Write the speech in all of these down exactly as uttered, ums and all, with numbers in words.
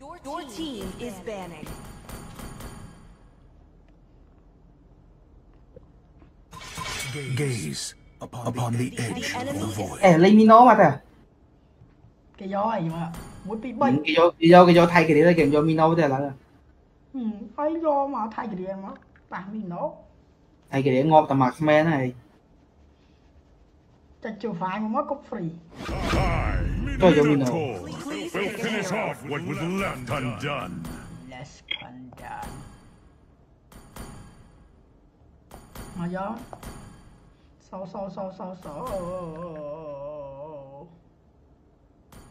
Your team is banning. Gaze upon the edge of the void. เอ๋เลยมีน้องมาแต่เกยย่อยมาวุ้นปีบันเกยย่อยเกยย่อยเกยย่อยไทยเกยย่อยเกยย่อยมีน้องแต่ละอืมไอ้ย่อยมาไทยเกยย่อยมาต่างมีน้องไทยเกยย่อยงอกแต่หมักแม่นไอ้จะจูฟายมันก็ฟรีก็ยังมีน้องWe'll finish off what was left undone. Less undone. มาย้อนสาวสาวสาวสาวสาว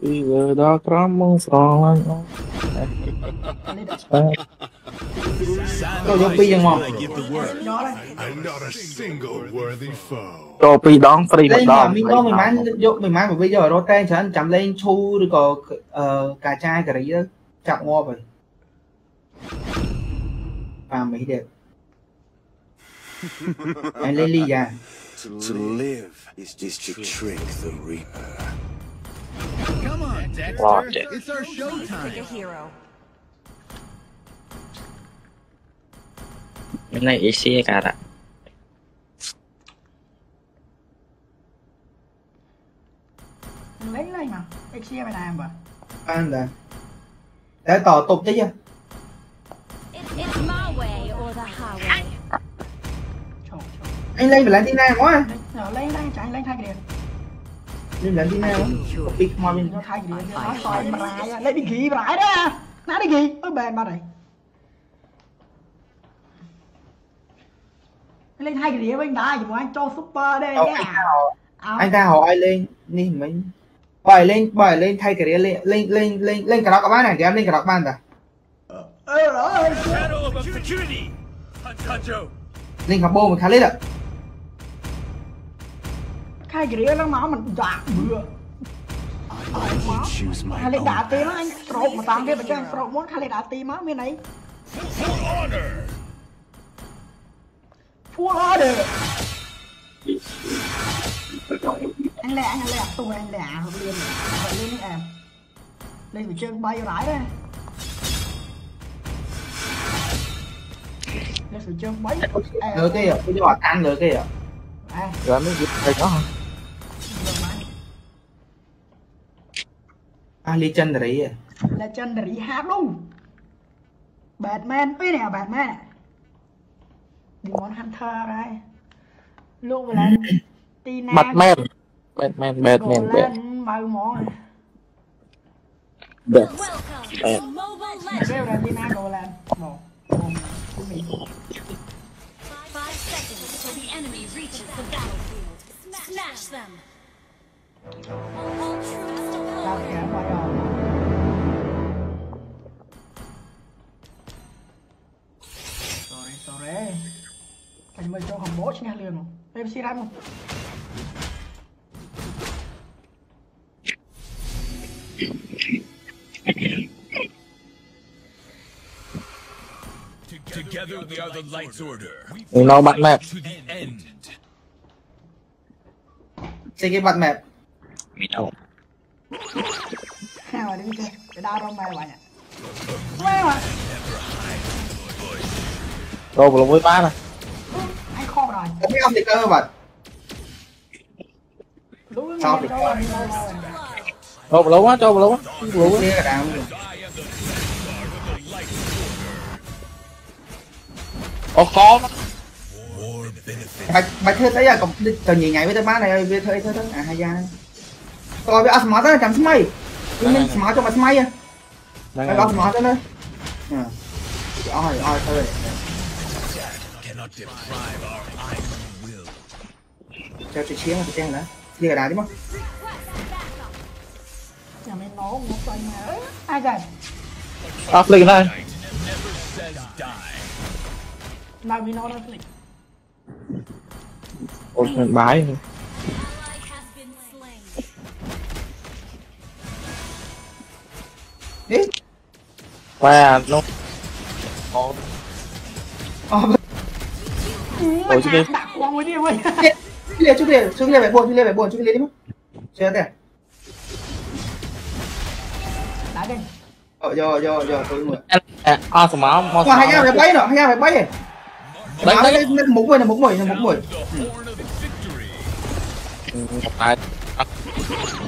อีเวอร์ดากรามมองสองล้านก็ยกปียังมองต่อปีดองฟรีแบบดองมีน้องมีไม้ยกมีไม้แบบวิญญาณรถแรงฉันจำเล่นชูหรือก็กาชายกระไรเยอะจับงอไปปาไม่เด็ดไอ้เลี่ยน To live is just to trick the reaper. Come on, Dexter. It's our showtime. Pick a hero.นั่นเลยอีซี่กันอะเล่นเลยมั้งอีซี่ไปไหนบ้างอันเดียแต่ต่อตบได้ยังไอ้เล่นไปแล้วที่ไหนวะเล่นได้จังเล่นไทยเดียวเล่นแล้วที่ไหนวะปิ๊กมาเป็นไทยเดียวต่อยมาไหนเล่นดิกีมาไหนได้น่าดิกีเออแบนมาไหนเล่นไทยเดียวไม่ได้อยู่ว่าโจซุปเปอร์ได้เนี่ยไอ้ตาหอไอเล่นนี่มันปล่อยเล่นปล่อยเล่นไทยเดียวเล่นเล่นเล่นเล่นเล่นกระดอกบ้านไหนเดี๋ยวเล่นกระดอกบ้านแต่เออเล่นขับโบมันคาเล่นอ่ะไทยเดียวแล้วม้ามันด่าเบื่อคาเล่นด่าตีมั้งไอ้โตรมาตามเพื่อนไปแจ้งโตรม้วนคาเล่นด่าตีมั้งเมื่อไหร่พวกเราเด็กอันแหละอันแหละตัวอันแหละเขาเรียนเขาเรียนนี่แอมเรียนอยู่เชิงใบร้ายเลยเรียนอยู่เชิงใบเหลือเกย์อ่ะไม่ได้บอกกันเหลือเกย์อ่ะเหลือไม่หยุดเลยก็อาลีจันดรีอ่ะลีจันดรีฮาร์ลูแบทแมนไปไหนอ่ะแบทแมนดิมอนฮันเตอร์อะไรลูกเวลาตีแนบแมนแบทแมนแบทแมนแบทมาหมอแบทแมนเร็วเลยตีแนบโดนแล้วหมอไอ้เมื่อเจ้าของโบชเนี่ยเรื่องเอฟซีรันมั้งมีน้องบัตรแมพเจ๊กี้บัตรแมพมีน้องแค่วันนี้เจ๊จะดาวร้องไปวันเนี่ยไม่หรอโดนบอลมุ้ยบ้านอ่ะผมไม่เอาติ๊กเกอร์บัดชอบติ๊กเกอร์จบแล้ววะจบแล้ววะรู้นี่กระดามโอ้โหมามาเธอแต่ยังกับตอนยังไงไม่ได้บ้านไหนเธอเธอทั้งอาหารยาต่อไปเอาสมาร์ทได้จำทำไมนี่สมาร์ทจะมาทำไมอ่ะไปเอาสมาร์ทได้เลยอ่าอ๋ออ๋อเธอจะจะเชี่ยงจะแจ้งนะเรียกอะไรดิมั้งอย่าไม่น้องน้องใจมาเอ้ยไอ้ใจอัพเลยกันได้นายมีน้องอัพเลยโอ้ยบายนี่ไปอ่ะน้องอ๋ออ๋อโอ้ยชุดเดียวชุดเดียวชุดเดียวชุดเดียวแบบบนชุดเดียวแบบบนชุดเดียวนี่มั้งเชื่อแต่ไหนกัน Ờ, giờ, giờ, giờ tôi người. À, số máu. Qua hai nhau phải bay nữa, hai nhau phải bay này. Đấy, đấy, múng rồi, múng rồi, múng rồi.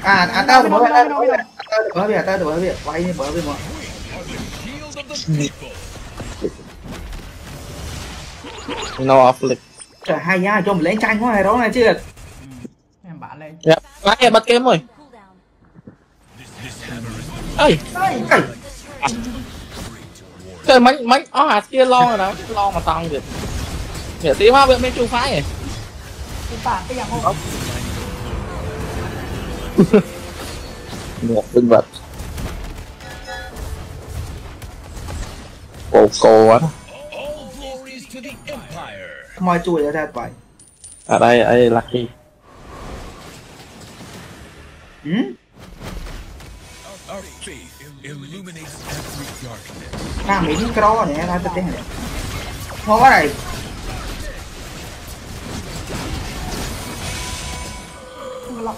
À, à tao được bói, tao được bói, tao được bói, tao được bói, quay đi bói đi mọi. No off lick. Trời hai nhau cho mình lấy tranh quá này đó này chứ. Em bạn lên. Lái em bắt game rồi. Ơi, trời mấy mấy ó hạt kia lo rồi đó, lo mà tăng được. Để tí mà bên mấy chú phái này. Bạn cái dạng không. Một linh vật cổ cổ á mọi chuỗi ra ra vậy ở đây ở đây lucky ừ? Làm mấy cái cro này ra tới này khó này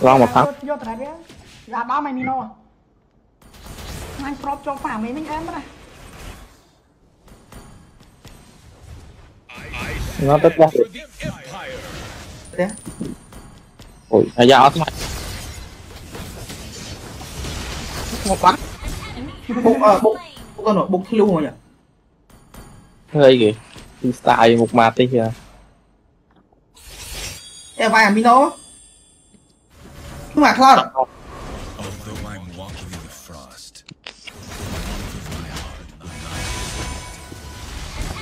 ลองมาพักยอดแต่เดียวยาบ้าไม่มีโน่ไม่ครบจบฝ่าไม่ไม่แอมเลยน้าเต็มเลยเดี๋ยวโอ้ยยาเอาทำไมบุกปะบุกเออบุกบุกกันหน่อยบุกที่รู้มั้ยเนี่ยเฮ้ยกี่สไตล์บุกมาตีเชียร์เอวายมีโน่มาคลอดเ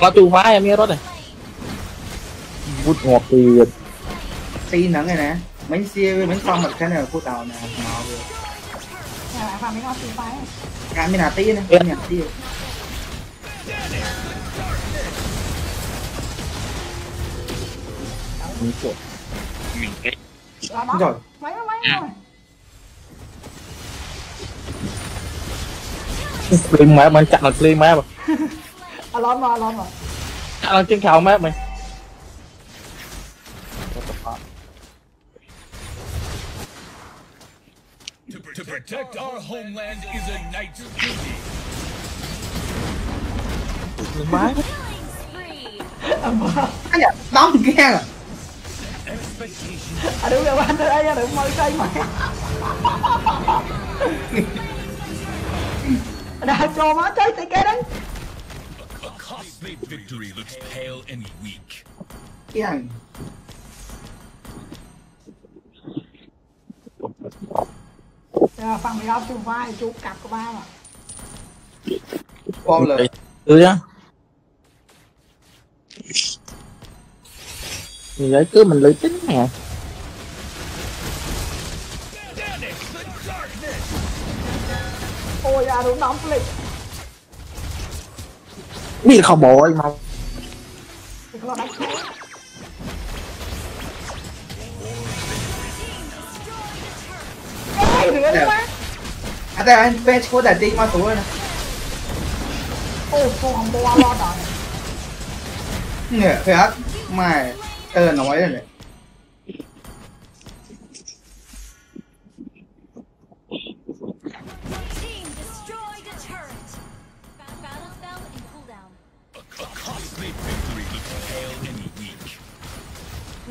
ราตูฟ้ายังมีรถเลยพูดงอกตีตีหนังไงนะไม่เสียไม่ซ้อมแบบแค่ไหนพูดเต่านะมาเลยความไม่รอดตีฟ้าการไม่หนาตีนะไม่หนาตีมีโจทย์โจทย์ไม่ไม่เพลงแม่มันจัดหนังเพลงแม่แบบร้อนมาร้อนมาจัดหนังเชียงขาวแม่ไหมบ้าอันนี้ต้องแก่อะอ่ะดูเดี๋ยววันเดี๋ยวไอ้เดี๋ยวมอยใจไหมได้โจมาใจใส่แกนั่นเกี่ยงฟังไม่รับจูบไหวจูบกลับก็บ้าอ่ะป้อมเลยดูนะmình lấy cứ mình lấy tính nè ôi à đúng nóng lịch biết không bộ anh mau à đây anh bench có đặt đi qua tuổi nè ôi không bộ lo rồi nè phải hết màyเออน้อยเลยน่าจะพลิกทางไว้เจอเ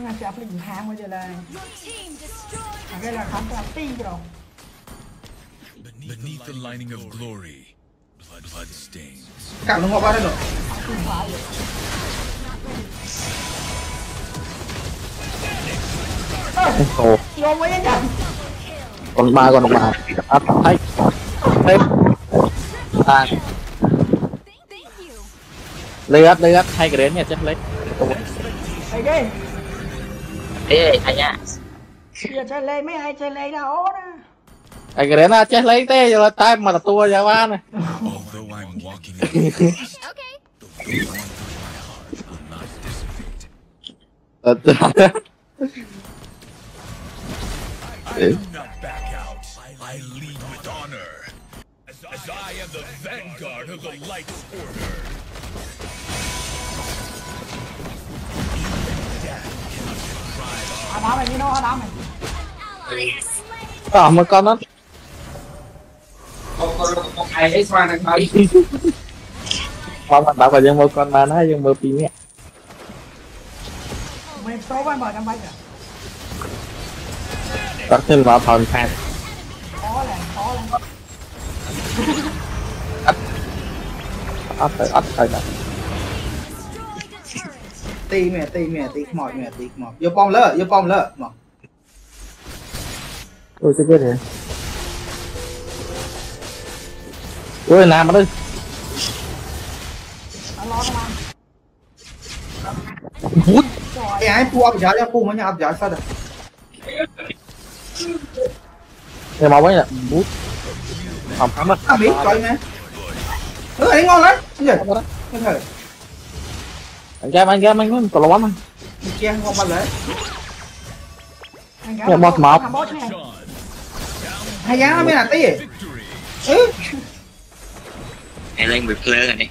ลยอะไรล่ะครับแบบตีกรอง Beneath the lining of glory, blood stains กลับลงมาบ้านได้หรอลงไว้ยังไงก่อนมาก่อนมาอัพให้เต็มตายเลยครับเลยครับใครกระเด็นเนี่ยเจ็บเล็กไอ้เด้เอ้ยไอ้เนี่ยอย่าเจ็บเลยไม่ไอ้เจ็บเลยนะโอ้นะไอ้กระเด็นน่ะเจ็บเล็กเต้ยังตายมาแต่ตัวยาบ้านะI do not back out. I lead with honor, as I am the vanguard of the Light's Order. Even death cannot deprive us. I'm out, you know what I'm. Ah, my God! ไอ้สว่างนะครับความมันบ้ากันยังมือก่อนมานะยังมือปีนี้ไม่โตไปบ่อยกันไปอ่ะก็ขึ้นมาผ่อนแผ่นอ๋อแหละอ๋อแหละอัดอัดไปอัดไปนะตีเมียตีเมียตีหมอบเมียตีหมอบโยปอมเล่โยปอมเล่หมอบโอ้ยจะเกิดอะไรโอ้ยน้ำมาเลยร้อนมาบูดไอ้ไอ้ปูอับจ่ายปูมันยังอับจ่ายซะเด้อเดี๋ยวมาไว้เนี่ยบูดทำทำมาทำบิ๊กไปไหมเออไอ้งอนเลยนี่เด็ดไม่เคยมันแกมันแกมันก็ตลอดมันแกงออกมาเลยเนี่ยบอสมาให้ยังไม่หนาตีเออไอ้เล่นมือเพลินอันนี้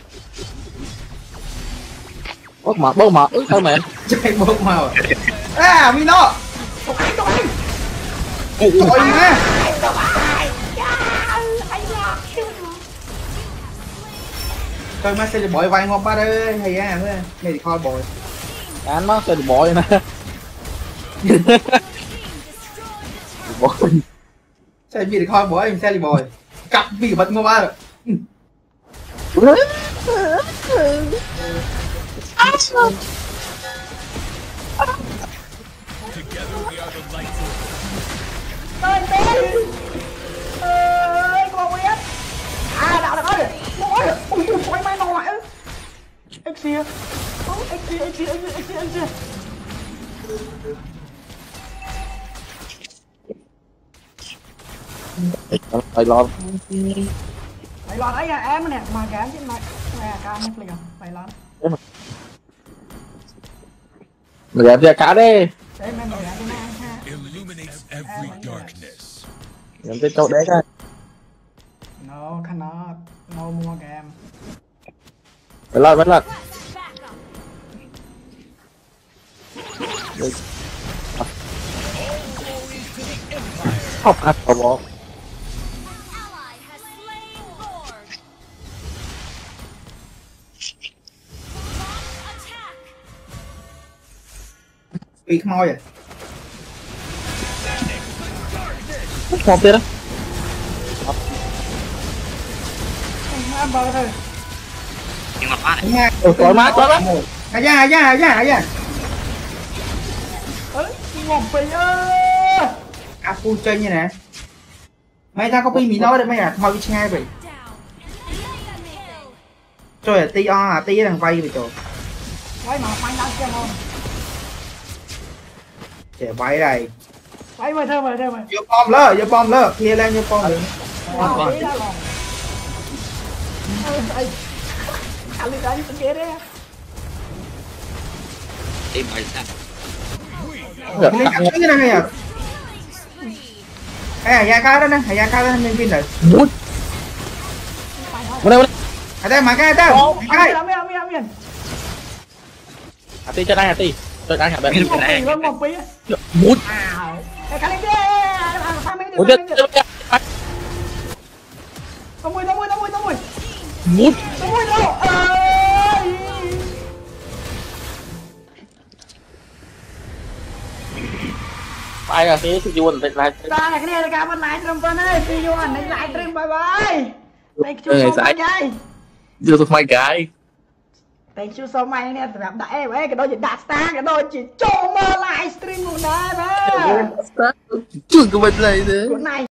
บกมาบกมาเท่าไหร่ใช่บกมาอ่ะมีโน่โอ้ยโอ้ยโอ้ยแม่เคยมาเซอร์บอยไว้งอกมาเลยไอ้แย่เพื่อนไม่ได้คอยบอยงานมากเซอร์บอยนะบอยใช่ไม่ได้คอยบอยไม่ใช่บอยกลับบีบมันงอกมาเฮ้ยบอกเวทอาดาวแล้วก็เลยโอ้ยโอ้ยโอ้ยไม่นอนไหวเอ็กซี่โอ้ยเอ็กซี่เอ็กซี่เอ็กซี่เอ็กซี่เอ็กซี่ไปรอไปร้อนไอ้แอมเนี่ยมาแกมที่มาแม่กาไม่เปลี่ยนไปร้อนมาแกมจะกาได้เฮ้ยแม่มาแกมแม่ฮะยังจะโจได้กัน no cannot no more game ไปร้อนไปร้อนชอบอัดตัวบอกอีกมอยอ่ะมองเตะนะมาบอลเลยยังมาพลาดง่ายต่อยมาต่อยมาอาญาอาญาอาญาอาญาเอ้ยงงไปเอออากูเจนยังไงไม่ถ้าเขาไปมีน้อยได้ไหมอ่ะมาวิชแง่ไปจ่อยตีอ่ะตีทางไฟไปจ่อยไว้มาไฟน้ำเจ้ามึงเจ็บไว้ไรไว้ไว้เท่าไรเท่าไรอย่าปอมเลิกอย่าปอมเลิกเทียร์แรงอย่าปอมเลยอะไรกันเป็นเกเรไอ้ไม้สัตว์ไม่จับไม่ได้ไงอ่ะไอ้ยาฆ่าแล้วนะยาฆ่าแล้วไม่กินเลยบุญมาเลยมาเลยมาใกล้เต้าใกล้ไม่เอาไม่เอาไม่เอาอาตีจะได้อาตีตัวการแข่งแบบนี้เป็นอะไรบูดไอ้คาริเบียทำไม่ได้บูดต้องมุยต้องมุยต้องมุยต้องมุยบูดต้องมุยแล้วเอ้ยไปกันสิซีจวนเป็นไรตาเนี่ยรายการมันหลายตรึมไปนะซีจวนหลายตรึมไปไปไปชูสมัยยัยดูสมัยไก่แต่งชุดสมัยเนี่ยแบบได้เว้ยกระโดดจะดักสตาร์กระโดดจะโจมมาไลฟ์สตรีมกูได้ไหมจุดกูไปเลยเนี่ย